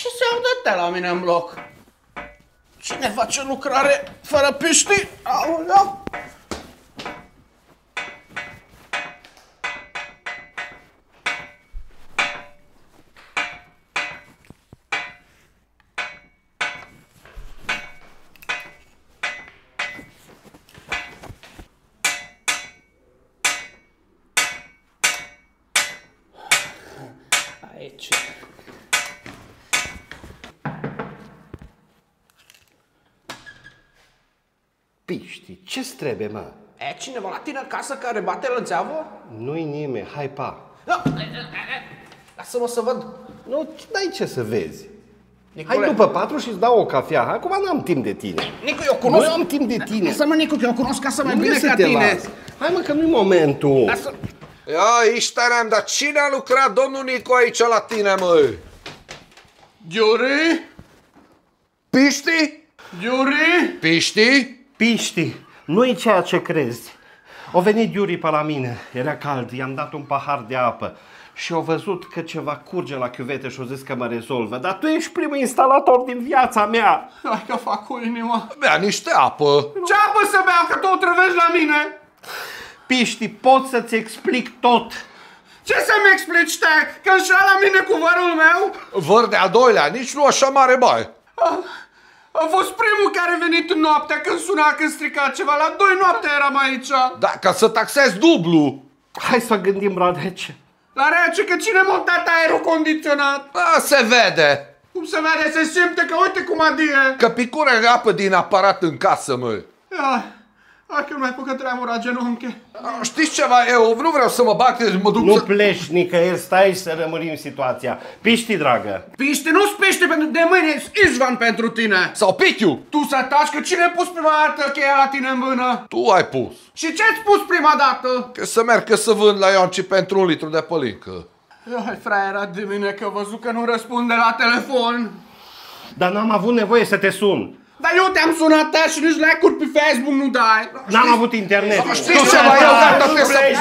Și se audă la mine în bloc. Cine face lucrare fără piști? Aoleu! Piști, ce-ți trebuie, mă? E cineva la tine acasă care bate lățeavă? Nu-i nimeni, hai pa! Lasă-mă să văd! Nu, n-ai ce să vezi! Nicule. Hai după 4 și-ți dau o cafea, acum n-am timp de tine! Nicu, eu cunosc! Nu am timp de tine! Lasă-mă, Nicu, că eu cunosc casa mai bine ca tine! Las. Hai mă, că nu-i momentul! Lasă... Ia, Iștaneam, dar cine a lucrat domnul Nicu aici la tine, mă? Giuri? Piști? Giuri? Piști? Piști, nu-i ceea ce crezi. O venit Iuri pe la mine, era cald, i-am dat un pahar de apă și au văzut că ceva curge la chiuvete și au zis că mă rezolvă. Dar tu ești primul instalator din viața mea. Hai că fac cu inima. Bea niște apă. Ce apă să bea, că tu o trăvești la mine? Piști, pot să-ți explic tot. Ce să-mi explici, te? Că înșeală la mine cu vărul meu? Văr de-a doilea, nici nu așa mare bai. A fost primul care a venit noaptea când suna, când strica ceva. La 2 noaptea eram aici. Da, ca să taxezi dublu. Hai să gândim la rece. La rece, că cine m-a dat aerul condiționat? A, se vede. Cum se vede? Se simte că uite cum adie. Că picură apă din aparat în casă, mă. Hai că nu mai pot că tremura genunche. Știți ceva, eu nu vreau să mă bag, mă duc. Nu pleci nicăieri, stai să rămârim situația. Piști, dragă. Piști, nu-ți piști, pentru de mâine izvan pentru tine. Sau pitiu. Tu să taci, că cine a pus prima dată cheia la tine în mână? Tu ai pus. Și ce-ți pus prima dată? Că să merg, că să vând la Ionci pentru 1 litru de pălincă. Ai fraiera de mine, că văzut că nu răspunde la telefon. Dar n-am avut nevoie să te sun. Dar eu te-am sunat ta și nici like-uri pe Facebook nu dai. N-am avut internet. Nu știu ce mai eu pleci.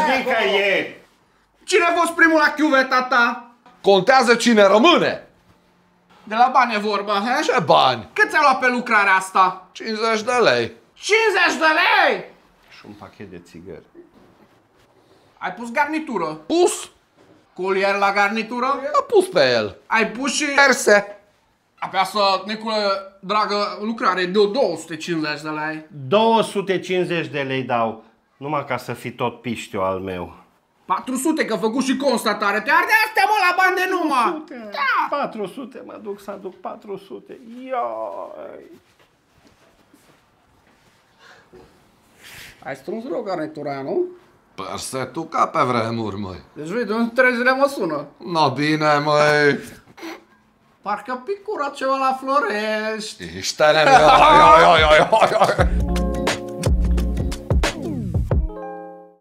Cine a fost primul la chiuveta ta? Contează cine rămâne. De la bani e vorba, he? Ce bani? Cât ți-a luat pe lucrarea asta? 50 de lei. 50 de lei? Și un pachet de țigări. Ai pus garnitură? Pus? Colier la garnitură? A pus pe el. Ai pus și... Perse. Apea să, Nicule, dragă, lucrare de 250 de lei. 250 de lei dau, numai ca să fii tot piștiu al meu. 400, că făcut și constatare, te arde astea, mă, la bani de numai. 400, da. 400, mă duc să aduc 400. Ioi. Ai strâns rău garnitura aia, nu? Persetul ca pe vremuri, măi. Deci, vei, de un 3 zile mă sună. No, bine, măi. Parcă picura ceva la Florești. Ești tare.